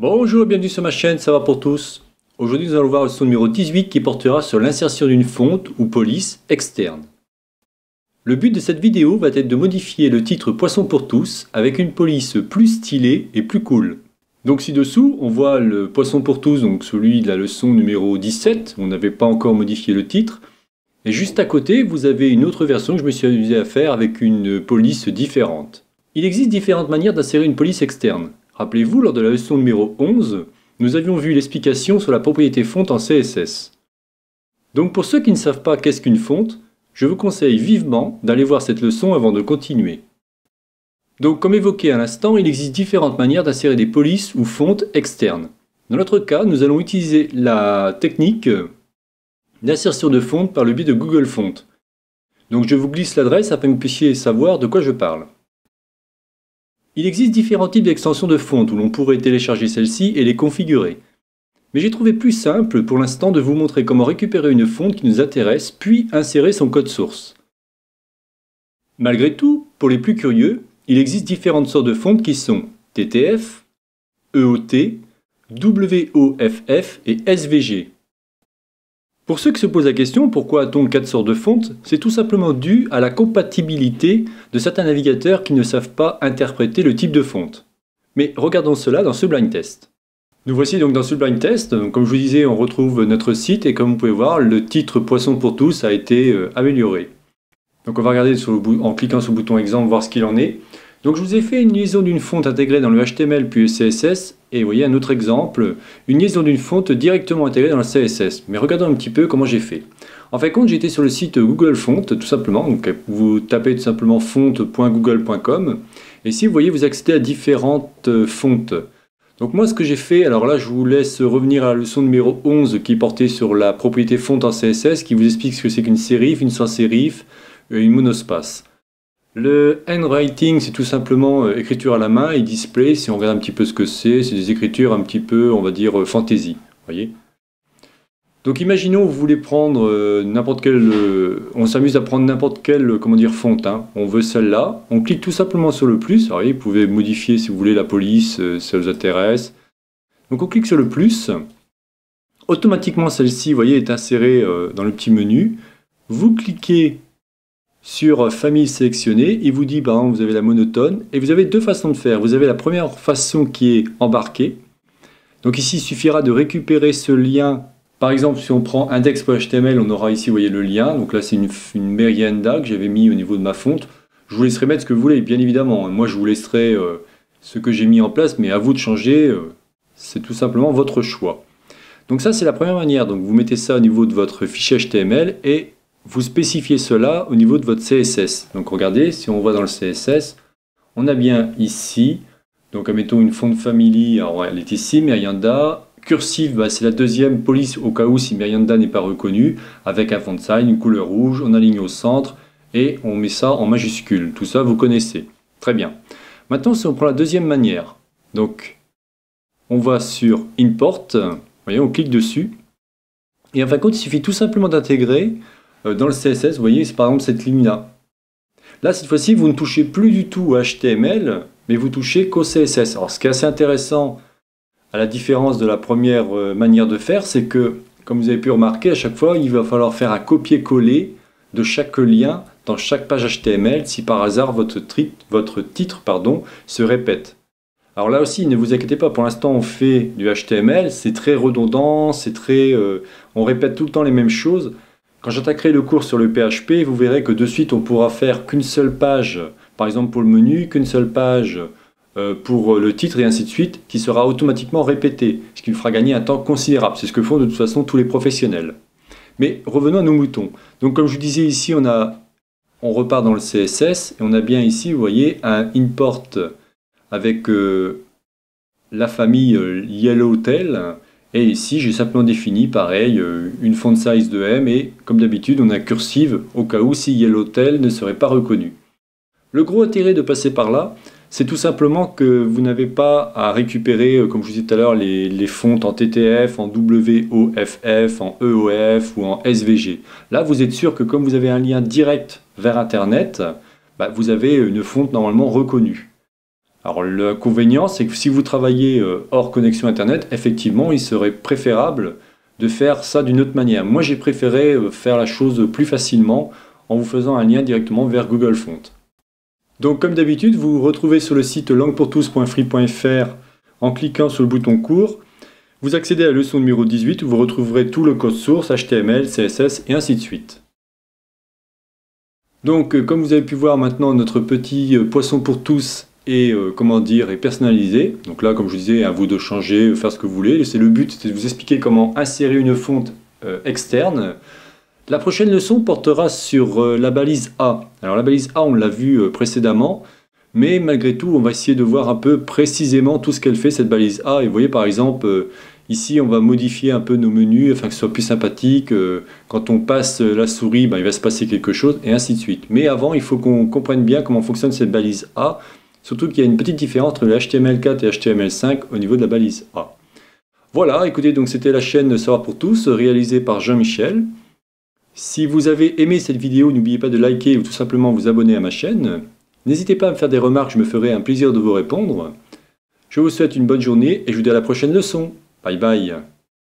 Bonjour et bienvenue sur ma chaîne, ça va pour tous. Aujourd'hui nous allons voir le leçon numéro 18 qui portera sur l'insertion d'une fonte ou police externe. Le but de cette vidéo va être de modifier le titre Poisson pour tous avec une police plus stylée et plus cool. Donc ci-dessous on voit le Poisson pour tous, donc celui de la leçon numéro 17, on n'avait pas encore modifié le titre. Et juste à côté vous avez une autre version que je me suis amusé à faire avec une police différente. Il existe différentes manières d'insérer une police externe. Rappelez-vous, lors de la leçon numéro 11, nous avions vu l'explication sur la propriété fonte en CSS. Donc pour ceux qui ne savent pas qu'est-ce qu'une fonte, je vous conseille vivement d'aller voir cette leçon avant de continuer. Donc comme évoqué à l'instant, il existe différentes manières d'insérer des polices ou fontes externes. Dans notre cas, nous allons utiliser la technique d'insertion de fonte par le biais de Google Fonts. Donc je vous glisse l'adresse afin que vous puissiez savoir de quoi je parle. Il existe différents types d'extensions de fonte où l'on pourrait télécharger celles-ci et les configurer. Mais j'ai trouvé plus simple pour l'instant de vous montrer comment récupérer une fonte qui nous intéresse, puis insérer son code source. Malgré tout, pour les plus curieux, il existe différentes sortes de fontes qui sont TTF, EOT, WOFF et SVG. Pour ceux qui se posent la question pourquoi a-t-on 4 sortes de fontes, c'est tout simplement dû à la compatibilité de certains navigateurs qui ne savent pas interpréter le type de fonte. Mais regardons cela dans ce blind test. Nous voici donc dans ce blind test. Donc comme je vous disais, on retrouve notre site et comme vous pouvez voir, le titre Poisson pour tous a été amélioré. Donc on va regarder en cliquant sur le bouton exemple voir ce qu'il en est. Donc je vous ai fait une liaison d'une fonte intégrée dans le HTML puis le CSS, et vous voyez un autre exemple, une liaison d'une fonte directement intégrée dans le CSS. Mais regardons un petit peu comment j'ai fait. En fin de compte, j'étais sur le site Google Fonts, tout simplement, donc vous tapez tout simplement fonte.google.com, et ici vous voyez vous accédez à différentes fontes. Donc moi ce que j'ai fait, alors là je vous laisse revenir à la leçon numéro 11 qui portait sur la propriété fonte en CSS, qui vous explique ce que c'est qu'une sérif, une sans sérif, une monospace. Le handwriting, c'est tout simplement écriture à la main, et display, si on regarde un petit peu ce que c'est des écritures un petit peu, on va dire, fantasy, voyez. Donc imaginons, vous voulez prendre n'importe quelle, on s'amuse à prendre n'importe quelle, comment dire, fonte, hein. On veut celle-là, on clique tout simplement sur le plus, vous voyez, vous pouvez modifier si vous voulez la police, si ça vous intéresse. Donc on clique sur le plus, automatiquement celle-ci, vous voyez, est insérée dans le petit menu, vous cliquez sur famille sélectionnée, il vous dit par exemple vous avez la monotone et vous avez deux façons de faire. Vous avez la première façon qui est embarquée. Donc ici il suffira de récupérer ce lien. Par exemple si on prend index.html, on aura ici vous voyez le lien. Donc là c'est une Merienda que j'avais mis au niveau de ma fonte. Je vous laisserai mettre ce que vous voulez bien évidemment. Moi je vous laisserai ce que j'ai mis en place, mais à vous de changer. C'est tout simplement votre choix. Donc ça c'est la première manière. Donc vous mettez ça au niveau de votre fichier HTML et vous spécifiez cela au niveau de votre CSS. Donc regardez, si on voit dans le CSS, on a bien ici, donc admettons une fonte family, alors elle est ici, Myrianda, cursive, bah c'est la deuxième police au cas où si Myrianda n'est pas reconnue, avec un font sign, une couleur rouge, on aligne au centre, et on met ça en majuscule. Tout ça, vous connaissez. Très bien. Maintenant, si on prend la deuxième manière, donc on va sur import, vous voyez, on clique dessus, et en fin de compte, il suffit tout simplement d'intégrer dans le CSS, vous voyez, c'est par exemple cette ligne-là. Là, cette fois-ci, vous ne touchez plus du tout à HTML, mais vous touchez qu'au CSS. Alors, ce qui est assez intéressant, à la différence de la première manière de faire, c'est que, comme vous avez pu remarquer, à chaque fois, il va falloir faire un copier-coller de chaque lien dans chaque page HTML, si par hasard votre titre pardon, se répète. Alors là aussi, ne vous inquiétez pas, pour l'instant, on fait du HTML, c'est très redondant, c'est très, on répète tout le temps les mêmes choses. Quand j'attaquerai le cours sur le PHP, vous verrez que de suite on pourra faire qu'une seule page, par exemple pour le menu, qu'une seule page pour le titre et ainsi de suite, qui sera automatiquement répétée, ce qui nous fera gagner un temps considérable. C'est ce que font de toute façon tous les professionnels. Mais revenons à nos moutons. Donc comme je vous disais ici, on repart dans le CSS et on a bien ici, vous voyez, un import avec la famille Yellowtail. Et ici, j'ai simplement défini, pareil, une font size de M et, comme d'habitude, on a cursive au cas où si Yellowtail ne serait pas reconnu. Le gros intérêt de passer par là, c'est tout simplement que vous n'avez pas à récupérer, comme je vous disais tout à l'heure, les fontes en TTF, en WOFF, en EOF ou en SVG. Là, vous êtes sûr que comme vous avez un lien direct vers Internet, bah, vous avez une fonte normalement reconnue. Alors l'inconvénient, c'est que si vous travaillez hors connexion internet, effectivement, il serait préférable de faire ça d'une autre manière. Moi, j'ai préféré faire la chose plus facilement en vous faisant un lien directement vers Google Fonts. Donc comme d'habitude, vous retrouvez sur le site languepourtous.free.fr en cliquant sur le bouton cours. Vous accédez à la leçon numéro 18 où vous retrouverez tout le code source, HTML, CSS et ainsi de suite. Donc comme vous avez pu voir maintenant, notre petit poisson pour tous est personnalisé. Donc là, comme je vous disais, à vous de changer, faire ce que vous voulez. C'est le but, c'est de vous expliquer comment insérer une fonte externe. La prochaine leçon portera sur la balise A. Alors la balise A, on l'a vu précédemment, mais malgré tout, on va essayer de voir un peu précisément tout ce qu'elle fait, cette balise A. Et vous voyez par exemple, ici, on va modifier un peu nos menus afin que ce soit plus sympathique. Quand on passe la souris, il va se passer quelque chose, et ainsi de suite. Mais avant, il faut qu'on comprenne bien comment fonctionne cette balise A, surtout qu'il y a une petite différence entre le HTML4 et HTML5 au niveau de la balise A. Voilà, écoutez, donc c'était la chaîne Savoir pour tous, réalisée par Jean-Michel. Si vous avez aimé cette vidéo, n'oubliez pas de liker ou tout simplement vous abonner à ma chaîne. N'hésitez pas à me faire des remarques, je me ferai un plaisir de vous répondre. Je vous souhaite une bonne journée et je vous dis à la prochaine leçon. Bye bye.